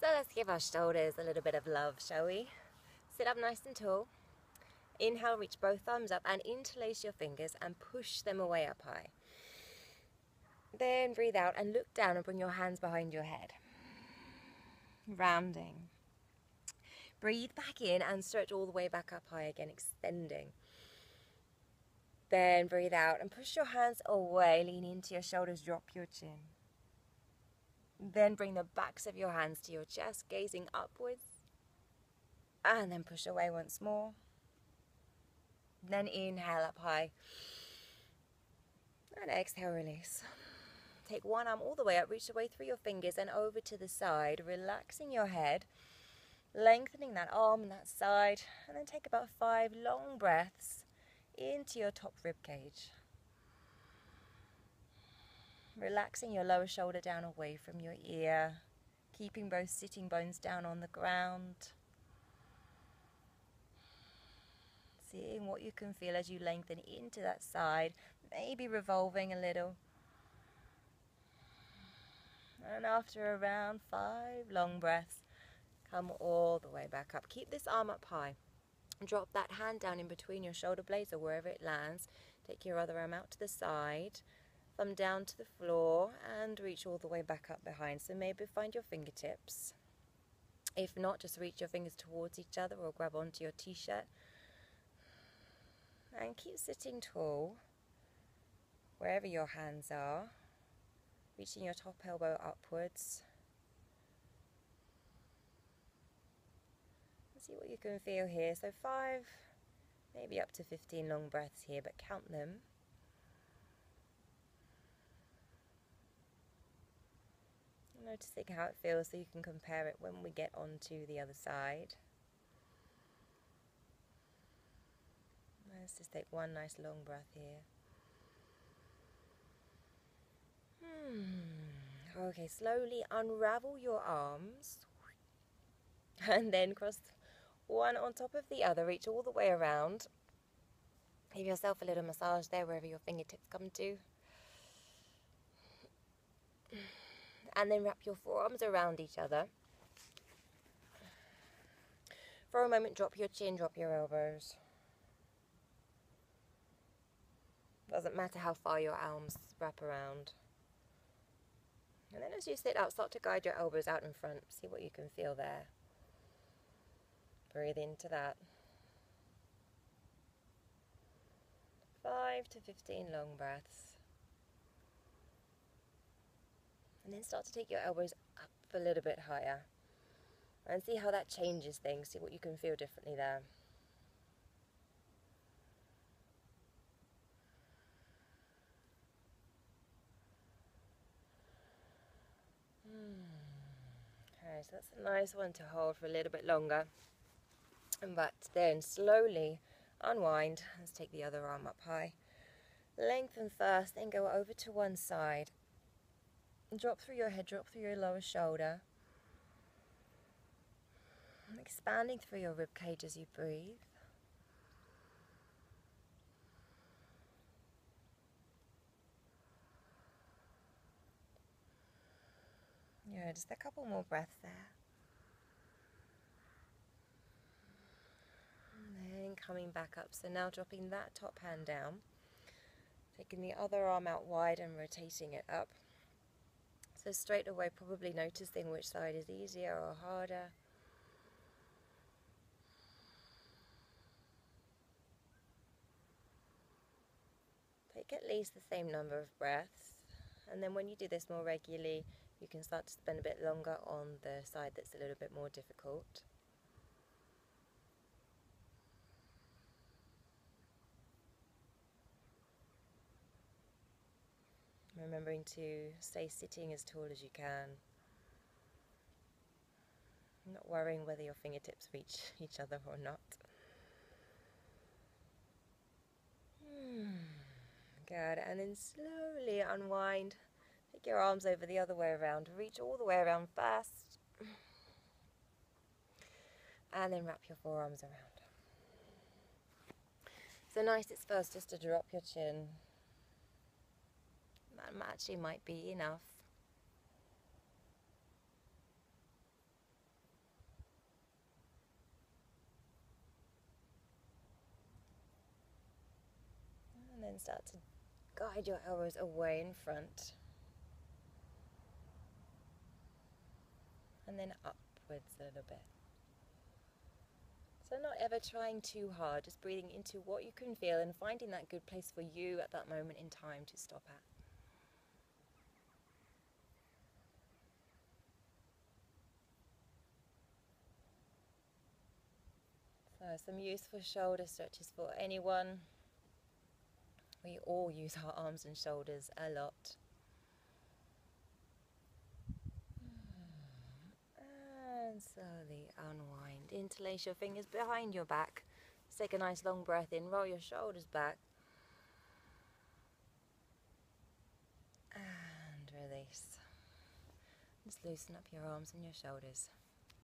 So let's give our shoulders a little bit of love, shall we? Sit up nice and tall. Inhale, reach both thumbs up and interlace your fingers and push them away up high. Then breathe out and look down and bring your hands behind your head. Rounding. Breathe back in and stretch all the way back up high again, extending. Then breathe out and push your hands away, lean into your shoulders, drop your chin. Then bring the backs of your hands to your chest, gazing upwards. And then push away once more. Then inhale up high. And exhale, release. Take one arm all the way up, reach the way through your fingers and over to the side, relaxing your head, lengthening that arm and that side, and then take about 5 long breaths into your top rib cage. Relaxing your lower shoulder down away from your ear, keeping both sitting bones down on the ground. Seeing what you can feel as you lengthen into that side, maybe revolving a little. And after around 5 long breaths, come all the way back up. Keep this arm up high. Drop that hand down in between your shoulder blades or wherever it lands. Take your other arm out to the side, thumb down to the floor, and reach all the way back up behind. So maybe find your fingertips. If not, just reach your fingers towards each other or grab onto your t-shirt. And keep sitting tall, wherever your hands are, reaching your top elbow upwards. See what you can feel here. So 5, maybe up to 15 long breaths here, but count them. Noticing how it feels so you can compare it when we get onto the other side. Let's just take one nice long breath here. Okay, slowly unravel your arms and then cross one on top of the other, reach all the way around. Give yourself a little massage there wherever your fingertips come to. And then wrap your forearms around each other. For a moment, drop your chin, drop your elbows. Doesn't matter how far your arms wrap around. And then as you sit up, start to guide your elbows out in front. See what you can feel there. Breathe into that. 5 to 15 long breaths. And then start to take your elbows up a little bit higher. And see how that changes things. See what you can feel differently there. Okay, so that's a nice one to hold for a little bit longer. But then slowly unwind. Let's take the other arm up high. Lengthen first, then go over to one side. Drop through your head, drop through your lower shoulder. Expanding through your rib cage as you breathe. Yeah, just a couple more breaths there. Then coming back up, so now dropping that top hand down, taking the other arm out wide and rotating it up. So straight away probably noticing which side is easier or harder. Take at least the same number of breaths, and then when you do this more regularly, you can start to spend a bit longer on the side that's a little bit more difficult. Remembering to stay sitting as tall as you can. Not worrying whether your fingertips reach each other or not. Good, and then slowly unwind. Take your arms over the other way around. Reach all the way around first. And then wrap your forearms around. So nice it's first just to drop your chin. That actually might be enough. and start to guide your elbows away in front. And then upwards a little bit. So not ever trying too hard, just breathing into what you can feel and finding that good place for you at that moment in time to stop at. So some useful shoulder stretches for anyone. We all use our arms and shoulders a lot. And slowly unwind. Interlace your fingers behind your back. Just take a nice long breath in, roll your shoulders back. And release. Just loosen up your arms and your shoulders.